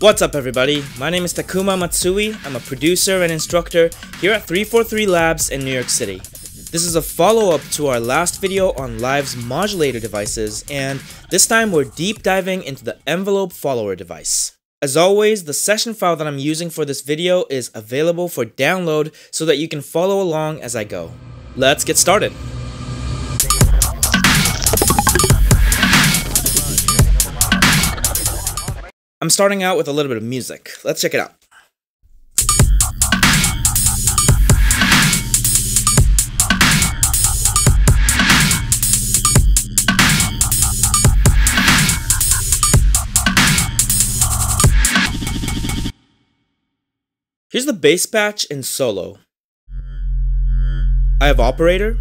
What's up everybody, my name is Takuma Matsui, I'm a producer and instructor here at 343 Labs in New York City. This is a follow-up to our last video on Live's modulator devices, and this time we're deep diving into the Envelope Follower device. As always, the session file that I'm using for this video is available for download so that you can follow along as I go. Let's get started! I'm starting out with a little bit of music. Let's check it out. Here's the bass patch in solo. I have operator,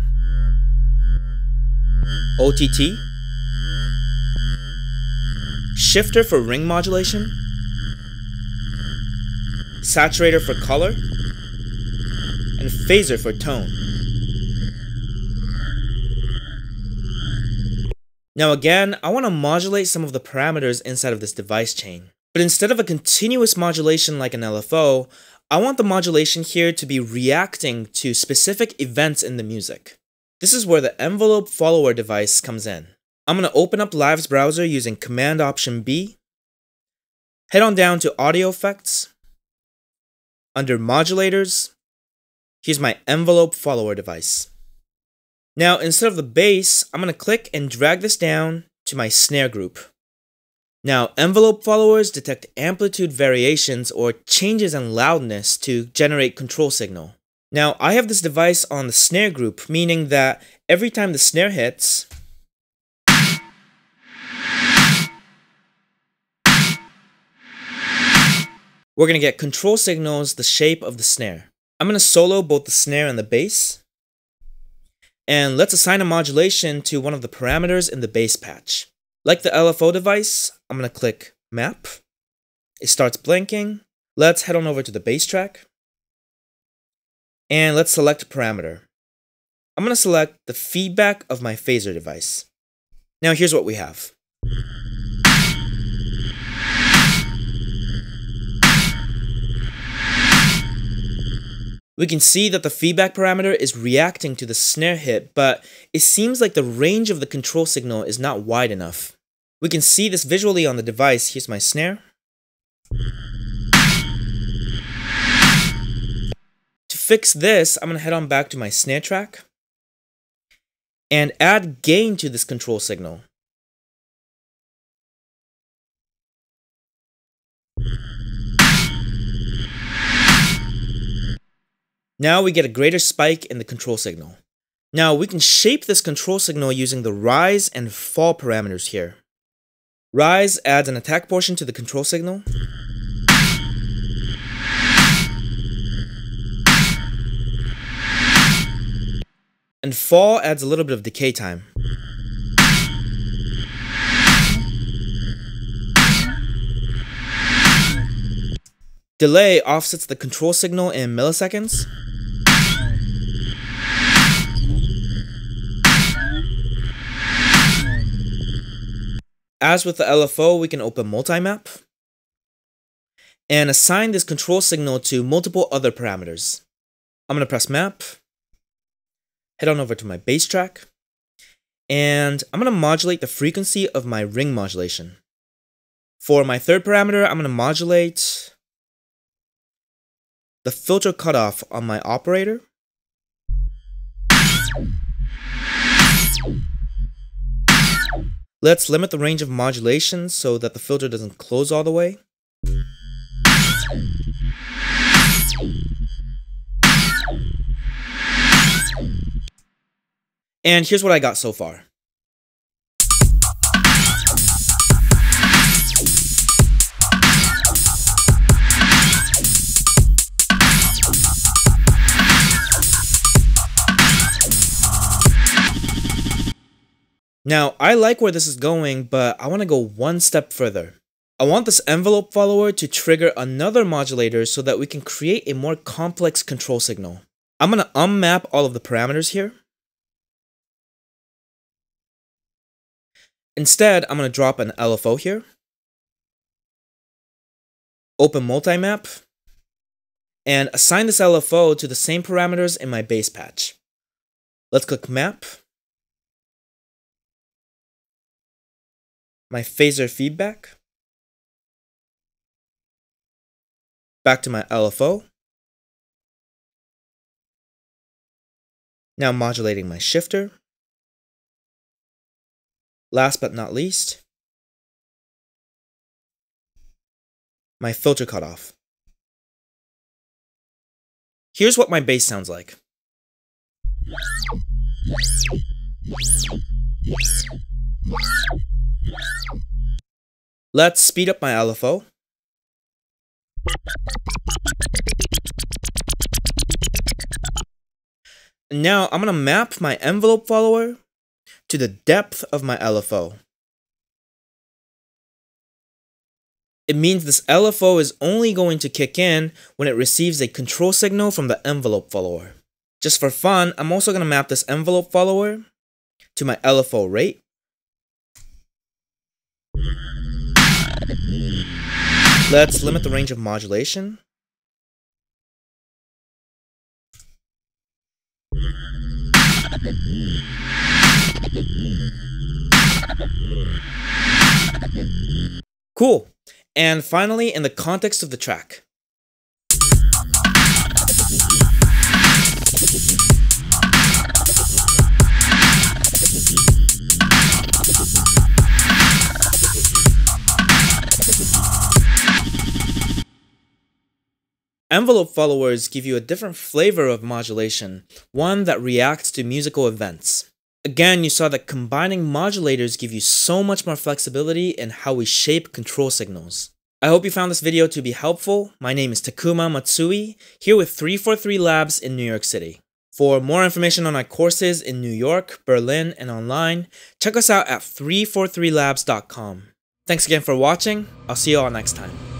OTT, shifter for ring modulation, saturator for color, and phaser for tone. Now again, I want to modulate some of the parameters inside of this device chain. But instead of a continuous modulation like an LFO, I want the modulation here to be reacting to specific events in the music. This is where the Envelope Follower device comes in. I'm going to open up Live's browser using Command Option B, head on down to Audio Effects, under Modulators, here's my Envelope Follower device. Now instead of the bass, I'm going to click and drag this down to my snare group. Now envelope followers detect amplitude variations or changes in loudness to generate control signal. Now I have this device on the snare group, meaning that every time the snare hits, we're going to get control signals the shape of the snare. I'm going to solo both the snare and the bass. And let's assign a modulation to one of the parameters in the bass patch. Like the LFO device, I'm going to click Map. It starts blinking. Let's head on over to the bass track. And let's select a parameter. I'm going to select the feedback of my phaser device. Now here's what we have. We can see that the feedback parameter is reacting to the snare hit, but it seems like the range of the control signal is not wide enough. We can see this visually on the device. Here's my snare. To fix this, I'm going to head on back to my snare track and add gain to this control signal. Now we get a greater spike in the control signal. Now we can shape this control signal using the rise and fall parameters here. Rise adds an attack portion to the control signal. And fall adds a little bit of decay time. Delay offsets the control signal in milliseconds. As with the LFO, we can open Multimap and assign this control signal to multiple other parameters. I'm going to press Map, head on over to my bass track, and I'm going to modulate the frequency of my ring modulation. For my third parameter, I'm going to modulate the filter cutoff on my operator. Let's limit the range of modulation so that the filter doesn't close all the way. And here's what I got so far. Now, I like where this is going, but I want to go one step further. I want this envelope follower to trigger another modulator so that we can create a more complex control signal. I'm going to unmap all of the parameters here. Instead, I'm going to drop an LFO here. open Multimap, and assign this LFO to the same parameters in my base patch. Let's click Map, my phaser feedback, back to my LFO, now modulating my shifter. Last but not least, my filter cutoff. Here's what my bass sounds like. Let's speed up my LFO. Now I'm going to map my envelope follower to the depth of my LFO. It means this LFO is only going to kick in when it receives a control signal from the envelope follower. Just for fun, I'm also going to map this envelope follower to my LFO rate. Let's limit the range of modulation. Cool. And finally, in the context of the track. Envelope followers give you a different flavor of modulation, one that reacts to musical events. Again, you saw that combining modulators give you so much more flexibility in how we shape control signals. I hope you found this video to be helpful. My name is Takuma Matsui, here with 343 Labs in New York City. For more information on our courses in New York, Berlin, and online, check us out at 343labs.com. Thanks again for watching. I'll see you all next time.